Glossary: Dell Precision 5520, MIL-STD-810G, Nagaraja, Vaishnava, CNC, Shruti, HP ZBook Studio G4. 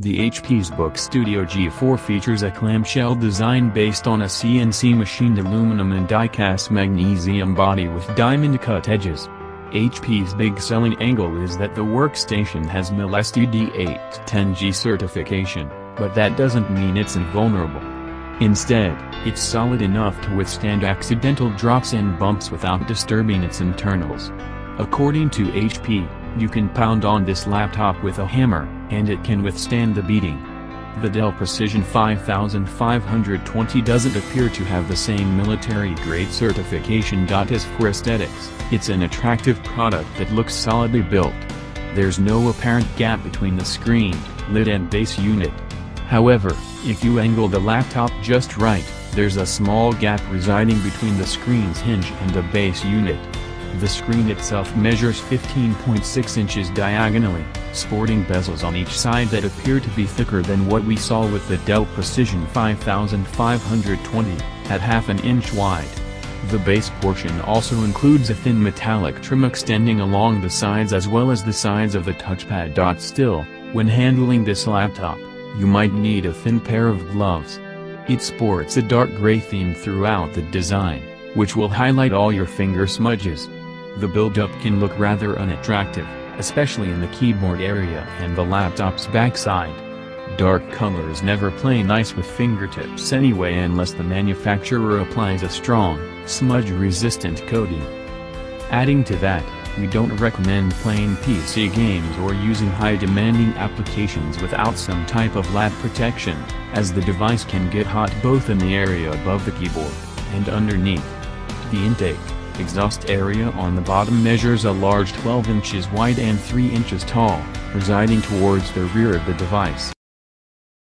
The HP ZBook Studio G4 features a clamshell design based on a CNC machined aluminum and die-cast magnesium body with diamond-cut edges. HP's big selling angle is that the workstation has MIL-STD-810G certification, but that doesn't mean it's invulnerable. Instead, it's solid enough to withstand accidental drops and bumps without disturbing its internals. According to HP, you can pound on this laptop with a hammer, and it can withstand the beating. The Dell Precision 5520 doesn't appear to have the same military-grade certification. As for aesthetics, it's an attractive product that looks solidly built. There's no apparent gap between the screen, lid and base unit. However, if you angle the laptop just right, there's a small gap residing between the screen's hinge and the base unit. The screen itself measures 15.6 inches diagonally, sporting bezels on each side that appear to be thicker than what we saw with the Dell Precision 5520, at half an inch wide. The base portion also includes a thin metallic trim extending along the sides as well as the sides of the touchpad. Still, when handling this laptop, you might need a thin pair of gloves. It sports a dark gray theme throughout the design, which will highlight all your finger smudges. The build-up can look rather unattractive, especially in the keyboard area and the laptop's backside. Dark colors never play nice with fingertips anyway unless the manufacturer applies a strong, smudge-resistant coating. Adding to that, we don't recommend playing PC games or using high-demanding applications without some type of lap protection, as the device can get hot both in the area above the keyboard and underneath. The intake, exhaust area on the bottom measures a large 12 inches wide and 3 inches tall, residing towards the rear of the device.